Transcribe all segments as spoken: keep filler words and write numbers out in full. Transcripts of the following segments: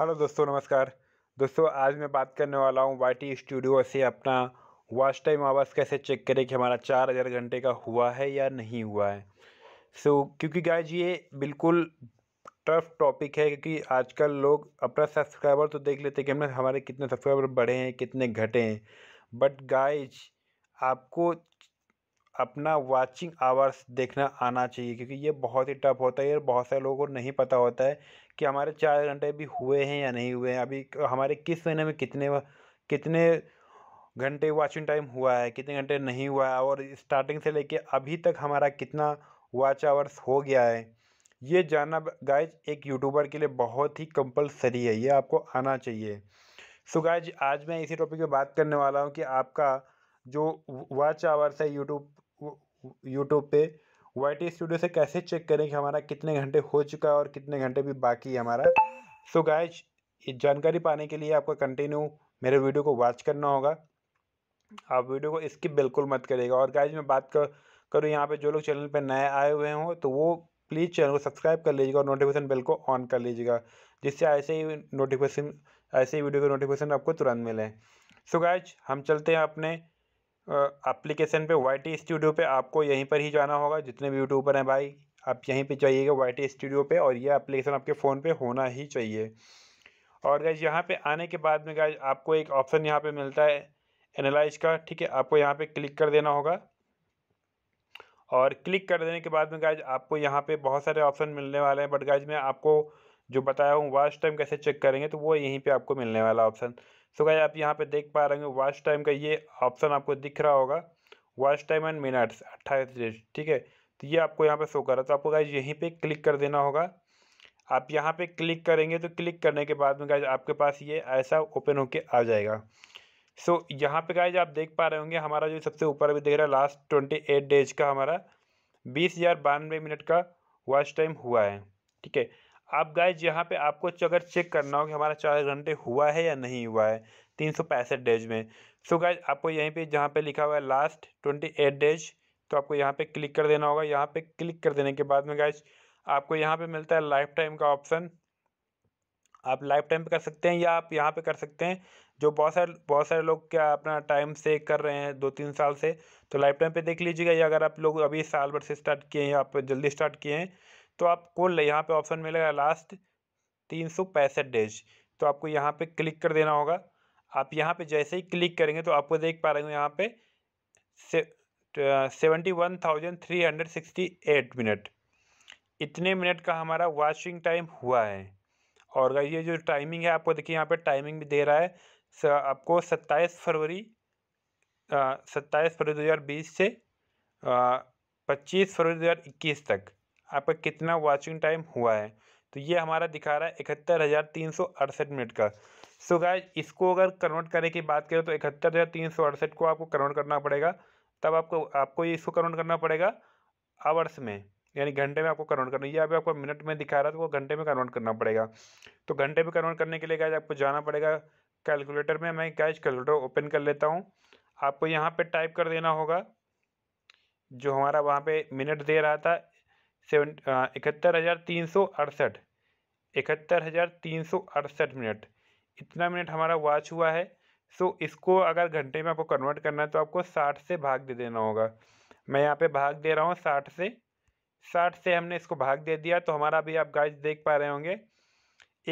Hello दोस्तों, नमस्कार दोस्तों। आज मैं बात करने वाला हूँ वाई टी स्टूडियो से अपना वॉच टाइम आवर्स कैसे चेक करें कि हमारा चार हज़ार घंटे का हुआ है या नहीं हुआ है। सो so, क्योंकि गाइज ये बिल्कुल टफ टॉपिक है, क्योंकि आजकल लोग अपना सब्सक्राइबर तो देख लेते हैं कि हमने हमारे कितने सब्सक्राइबर बढ़े हैं, कितने घटे हैं, बट गाइज आपको अपना वाचिंग आवर्स देखना आना चाहिए, क्योंकि ये बहुत ही टफ होता है और बहुत सारे लोगों को नहीं पता होता है कि हमारे चार घंटे भी हुए हैं या नहीं हुए हैं, अभी हमारे किस महीने में कितने कितने घंटे वाचिंग टाइम हुआ है, कितने घंटे नहीं हुआ है, और स्टार्टिंग से लेके अभी तक हमारा कितना वाच आवर्स हो गया है। ये जानना गाइज एक यूट्यूबर के लिए बहुत ही कंपलसरी है, ये आपको आना चाहिए। सो गाइज आज मैं इसी टॉपिक पर बात करने वाला हूँ कि आपका जो वाच आवर्स है यूट्यूब यूट्यूब पे वाई टी स्टूडियो से कैसे चेक करें कि हमारा कितने घंटे हो चुका है और कितने घंटे भी बाकी है हमारा। सो गाइज जानकारी पाने के लिए आपको कंटिन्यू मेरे वीडियो को वॉच करना होगा, आप वीडियो को स्किप बिल्कुल मत करिएगा। और गाइज मैं बात कर करूँ यहाँ पे जो लोग चैनल पे नए आए हुए हों तो वो प्लीज़ चैनल को सब्सक्राइब कर लीजिएगा और नोटिफिकेशन बेल को ऑन कर लीजिएगा, जिससे ऐसे ही नोटिफिकेशन ऐसे ही वीडियो के नोटिफिकेशन आपको तुरंत मिलें। सो गाइज हम चलते हैं अपने एप्लीकेशन पे वाई टी स्टूडियो पे। आपको यहीं पर ही जाना होगा, जितने भी यूट्यूबर हैं भाई आप यहीं पे जाइएगा वाई टी स्टूडियो पे, और ये एप्लीकेशन आपके फ़ोन पे होना ही चाहिए। और गाइज यहाँ पे आने के बाद में गाइज आपको एक ऑप्शन यहाँ पे मिलता है एनालाइज का, ठीक है, आपको यहाँ पे क्लिक कर देना होगा। और क्लिक कर देने के बाद में गाइज आपको यहाँ पर बहुत सारे ऑप्शन मिलने वाले हैं, बट गाइज मैं आपको जो बताया हूँ वॉच टाइम कैसे चेक करेंगे तो वो यहीं पे आपको मिलने वाला ऑप्शन। सो गाइस आप यहाँ पे देख पा रहे होंगे वॉच टाइम का ये ऑप्शन आपको दिख रहा होगा, वॉच टाइम एंड मिनट्स अट्ठाईस, ठीक है, तो ये आपको यहाँ पे शो कर रहा है। तो आपको गाइस यहीं पे क्लिक कर देना होगा। आप यहाँ पे क्लिक करेंगे तो क्लिक करने के बाद में गाइस आपके पास ये ऐसा ओपन होके आ जाएगा। सो so, यहाँ पे गाइस आप देख पा रहे होंगे हमारा जो सबसे ऊपर अभी दिख रहा है लास्ट ट्वेंटी एट डेज का हमारा बीस हज़ार बानवे मिनट का वॉच टाइम हुआ है, ठीक है। अब गाइज यहाँ पे आपको अगर चेक करना हो कि हमारा चार घंटे हुआ है या नहीं हुआ है तीन सौ पैंसठ डेज में। सो गाइज आपको यहीं पे जहाँ पे लिखा हुआ है लास्ट ट्वेंटी एट डेज, तो आपको यहाँ पे क्लिक कर देना होगा। यहाँ पे क्लिक कर देने के बाद में गाइज आपको यहाँ पे मिलता है लाइफ टाइम का ऑप्शन, आप लाइफ टाइम पे कर सकते हैं या आप यहाँ पे कर सकते हैं जो बहुत सारे बहुत सारे लोग क्या अपना टाइम से कर रहे हैं दो तीन साल से, तो लाइफ टाइम पे देख लीजिएगा। या अगर आप लोग अभी साल भर से स्टार्ट किए हैं या आप जल्दी स्टार्ट किए हैं तो आपको यहाँ पे ऑप्शन मिलेगा लास्ट तीन सौ पैंसठ डेज, तो आपको यहाँ पे क्लिक कर देना होगा। आप यहाँ पे जैसे ही क्लिक करेंगे तो आपको देख पा रहे हो यहाँ पे seventy one thousand three hundred sixty eight minute, इतने मिनट का हमारा वॉचिंग टाइम हुआ है। और ये जो टाइमिंग है आपको देखिए यहाँ पे टाइमिंग भी दे रहा है, स, आपको सत्ताईस फरवरी सत्ताईस फरवरी दो हज़ार बीस से पच्चीस फरवरी दो हज़ार इक्कीस तक आपका कितना वाचिंग टाइम हुआ है, तो ये हमारा दिखा रहा है इकहत्तर हज़ार तीन सौ अड़सठ मिनट का। सो गाइज इसको अगर कन्वर्ट करने की बात करें तो इकहत्तर हज़ार तीन सौ अड़सठ को आपको कन्वर्ट करना पड़ेगा, तब आपको आपको ये इसको कन्वर्ट करना पड़ेगा आवर्स में, यानी घंटे में आपको कन्वर्ट करना है। ये अभी आपको मिनट में दिखा रहा है तो वो घंटे में कन्वर्ट करना पड़ेगा। तो घंटे में कन्वर्ट करने के लिए गाइज आपको जाना पड़ेगा कैलकुलेटर में। मैं गाइज कैलकुलेटर ओपन कर लेता हूँ। आपको यहाँ पर टाइप कर देना होगा जो हमारा वहाँ पर मिनट दे रहा था सेवन इकहत्तर हज़ार तीन सौ अड़सठ इकहत्तर हज़ार तीन सौ अड़सठ मिनट, इतना मिनट हमारा वॉच हुआ है। सो so, इसको अगर घंटे में आपको कन्वर्ट करना है तो आपको साठ से भाग दे देना होगा। मैं यहाँ पे भाग दे रहा हूँ साठ से, साठ से हमने इसको भाग दे दिया तो हमारा अभी आप गाइज देख पा रहे होंगे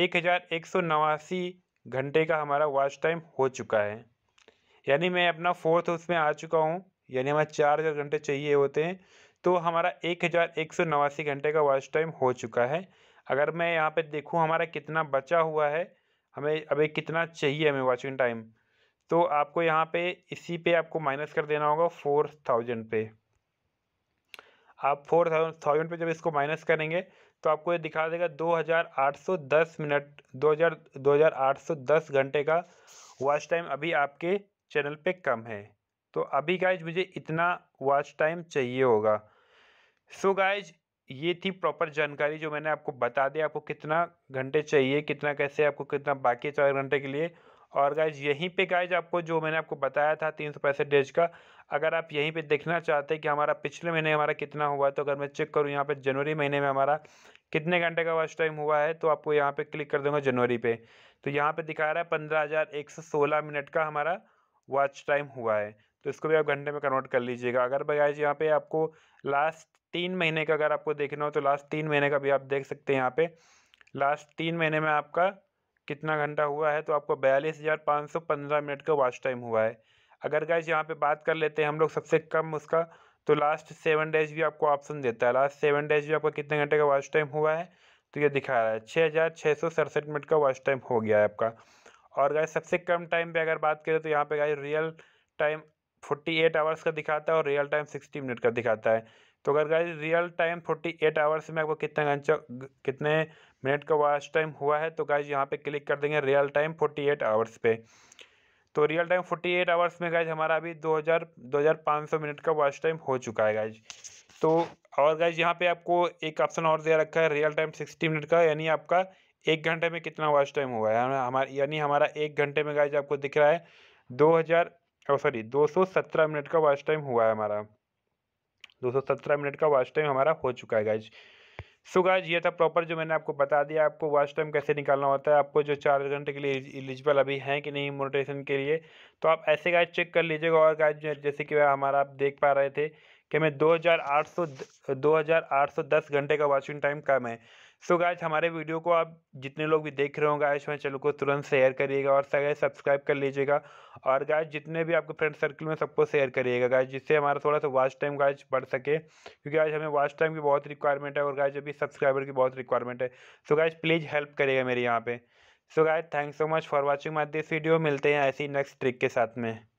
एक हज़ार एक सौ नवासी घंटे का हमारा वॉच टाइम हो चुका है, यानी मैं अपना फोर्थ उसमें आ चुका हूँ, यानी हमें चार हज़ार घंटे चाहिए होते हैं, तो हमारा एक हज़ार एक सौ नवासी घंटे का वॉच टाइम हो चुका है। अगर मैं यहाँ पे देखूँ हमारा कितना बचा हुआ है, हमें अभी कितना चाहिए हमें वॉचिंग टाइम, तो आपको यहाँ पे इसी पे आपको माइनस कर देना होगा फोर थाउजेंड पे। आप फोर थाउजेंड पे जब इसको माइनस करेंगे तो आपको ये दिखा देगा दो हज़ार आठ सौ दस मिनट दो हज़ार दो हज़ार आठ सौ दस घंटे का वॉच टाइम अभी आपके चैनल पे कम है। तो अभी गाइज मुझे इतना वॉच टाइम चाहिए होगा। सो so गाइज ये थी प्रॉपर जानकारी जो मैंने आपको बता दी, आपको कितना घंटे चाहिए, कितना कैसे आपको कितना बाकी है चार घंटे के लिए, और गाइज यहीं पे गाइज आपको जो मैंने आपको बताया था तीन सौ पैंसठ डेज का, अगर आप यहीं पे देखना चाहते हैं कि हमारा पिछले महीने हमारा कितना हुआ, तो अगर मैं चेक करूँ यहाँ पे जनवरी महीने में हमारा कितने घंटे का वॉच टाइम हुआ है, तो आपको यहाँ पे क्लिक कर दूँगा जनवरी पे, तो यहाँ पे दिखा रहा है पंद्रह हज़ार एक सौ सोलह मिनट का हमारा वॉच टाइम हुआ है। तो इसको भी आप घंटे में कन्वर्ट कर लीजिएगा। अगर गाइज यहाँ पे आपको लास्ट तीन महीने का अगर आपको देखना हो तो लास्ट तीन महीने का भी आप देख सकते हैं। यहाँ पे लास्ट तीन महीने में आपका कितना घंटा हुआ है, तो आपको बयालीस हज़ार पाँच सौ पंद्रह मिनट का वॉच टाइम हुआ है। अगर गाइज यहाँ पे बात कर लेते हैं हम लोग सबसे कम उसका, तो लास्ट सेवन डेज भी आपको ऑप्शन देता है। लास्ट सेवन डेज भी आपका कितने घंटे का वॉच टाइम हुआ है, तो ये दिखा रहा है छः हज़ार छः सौ सड़सठ मिनट का वॉच टाइम हो गया है आपका। और गाइज सबसे कम टाइम पर अगर बात करें तो यहाँ पर गाइज रियल टाइम अड़तालीस आवर्स का दिखाता है और रियल टाइम साठ मिनट का दिखाता है। तो अगर गाइज रियल टाइम अड़तालीस आवर्स में आपको कितना घंटा कितने मिनट का वॉच टाइम हुआ है, तो गाइज यहाँ पे क्लिक कर देंगे रियल टाइम अड़तालीस आवर्स पे। तो रियल टाइम अड़तालीस आवर्स में गाइज हमारा अभी दो हज़ार दो हज़ार पाँच सौ मिनट का वॉच टाइम हो चुका है गाइज। तो और गाइज यहाँ पे आपको एक ऑप्शन और दे रखा है रियल टाइम साठ मिनट का, यानी आपका एक घंटे में कितना वॉच टाइम हुआ है। हमारा यानी हमारा एक घंटे में गाइज आपको दिख रहा है दो हज़ार और सॉरी दो सौ सत्रह मिनट का वॉच टाइम हुआ है हमारा। दो सौ सत्रह मिनट का वॉच टाइम हमारा हो चुका है गाइज। सो गाइज ये था प्रॉपर जो मैंने आपको बता दिया आपको वॉच टाइम कैसे निकालना होता है, आपको जो चार घंटे के लिए एलिजिबल अभी हैं कि नहीं मोनेटाइजेशन के लिए, तो आप ऐसे गाइज चेक कर लीजिएगा। और गाइज जैसे कि हमारा आप देख पा रहे थे कि मैं दो हज़ार आठ सौ दो हज़ार आठ सौ दस घंटे का वॉचिंग टाइम कम है। सो so गाइज हमारे वीडियो को आप जितने लोग भी देख रहे होंगे गाइज मेरे चैनल को तुरंत शेयर करिएगा और सगे सब्सक्राइब कर लीजिएगा। और गाइज जितने भी आपके फ्रेंड सर्कल में सबको शेयर करिएगा गाइज, जिससे हमारा थोड़ा सा वॉच टाइम गाइज बढ़ सके, क्योंकि आज हमें वॉच टाइम की बहुत रिक्वायरमेंट है और गाइज अभी सब्सक्राइबर की बहुत रिक्वायरमेंट है। So so guys please help करिएगा मेरी यहाँ पे। So guys thanks so much for watching my this video. मिलते हैं ऐसी नेक्स्ट ट्रिक के साथ में।